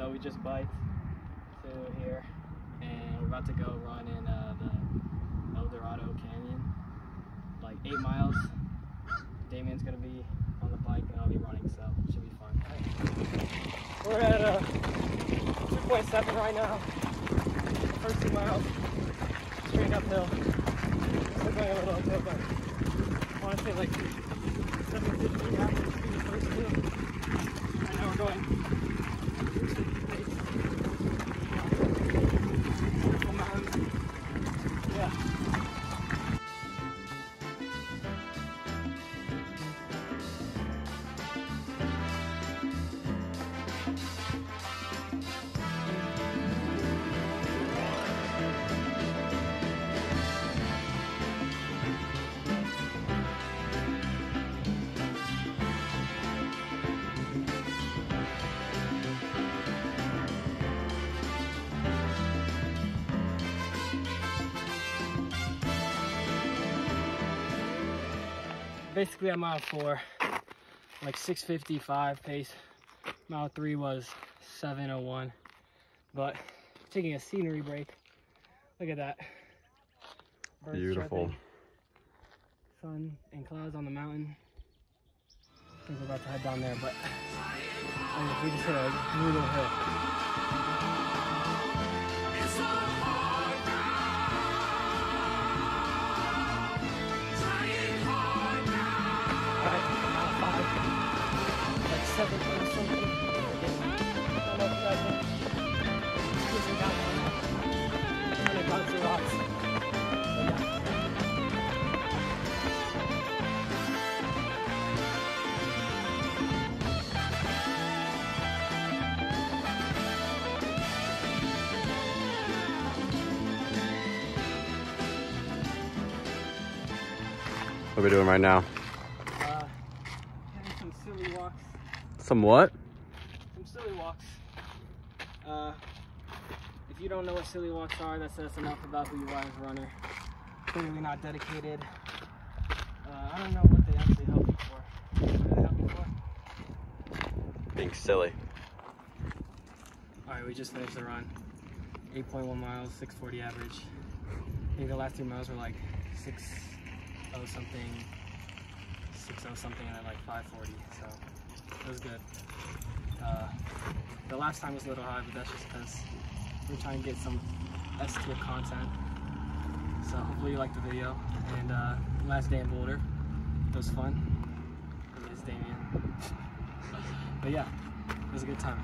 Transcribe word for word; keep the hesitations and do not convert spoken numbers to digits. so we just biked through here, and we're about to go run in uh, the El Dorado Canyon, like eight miles. Damian's gonna be on the bike, and I'll be running, so it should be fun. Right. We're at uh, two point seven right now. First two miles, straight uphill. Still going a little uphill, but I want to say like seven fifteen after the speed of the first two. I know we're going yeah. Basically, at mile four, like six fifty-five pace. Mile three was seven oh one. But taking a scenery break, look at that. Birds beautiful. Chirping. Sun and clouds on the mountain. I think we're about to head down there, but I mean, we just hit a brutal hill. What are we doing right now? Uh, having some silly walks. Some what? Some silly walks. Uh, if you don't know what silly walks are, that says enough about who you are as a runner. Clearly not dedicated. Uh, I don't know what they actually help you for. What do they help you for? Being silly. Alright, we just finished the run. eight point one miles, six forty average. I think the last two miles were like six. Oh something, six oh something, and then like five forty, so it was good. Uh, the last time was a little high, but that's just because we're trying to get some S-tier content. So hopefully you liked the video. And uh, last day in Boulder, it was fun. It is Damian. But yeah, it was a good time.